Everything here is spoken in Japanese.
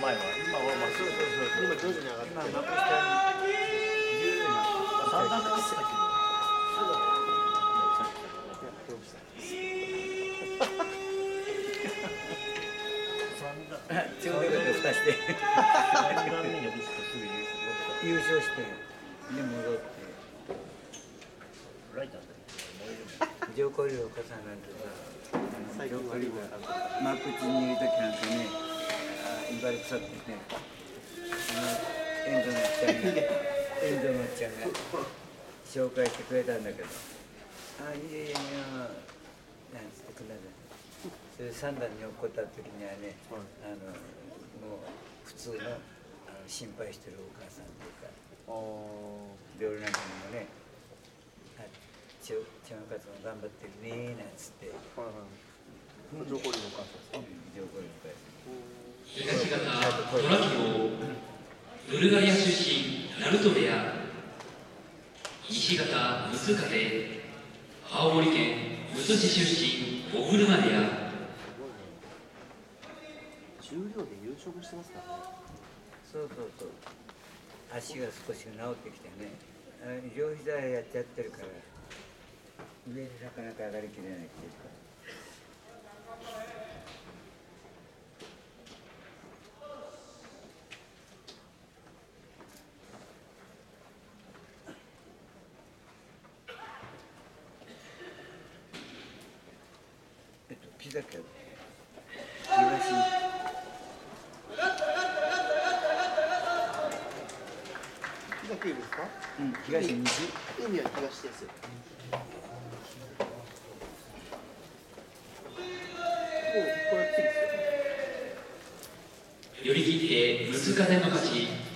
前は今はまあそうそうそう今徐々に上がって今マックスタイム10になった3段階してたけどちょうどよく蓋して3段目に落ちてすぐ優勝してで戻ってライターだね上降流を重ねてさ上降流を幕口にいる時なんてね茨城さんですね遠藤のおっちゃんが遠藤のおっちゃんが紹介してくれたんだけどあいやいやいやなんつってくれたそれ3段に落っこった時にはねもう普通の心配してるお母さんというか料理なんかにもね「千代のお母さん頑張ってるね」なんつって上皇陵のお母さんですか上皇陵のお母さんご覧のブルガリア出身鳴門部屋西方睦風青森県むつ市出身小車部屋重量で優勝もしてますからねそうそうそう足が少し治ってきてね両膝やっちゃってるから上になかなか上がりきれないっていうかピザかうん、東西。海は東です。もうこれ次ですよ。寄り切って、むつ風の勝ち。